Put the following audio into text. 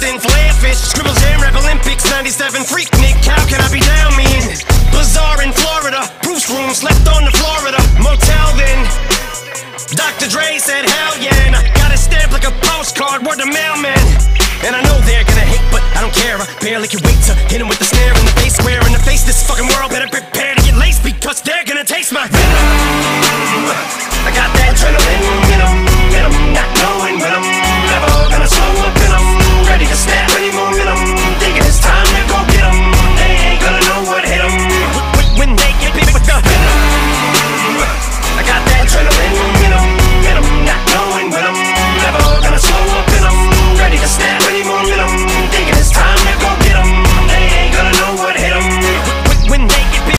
thin flare fish, Triple Jam, Rap Olympics, 97 freak Nick, how can I be down mean? Bazaar in Florida, Bruce room, slept on the Florida motel then. Dr. Dre said hell yeah, and I got it stamped like a postcard, word to mailman. And I know they're gonna hate, but I don't care, I barely can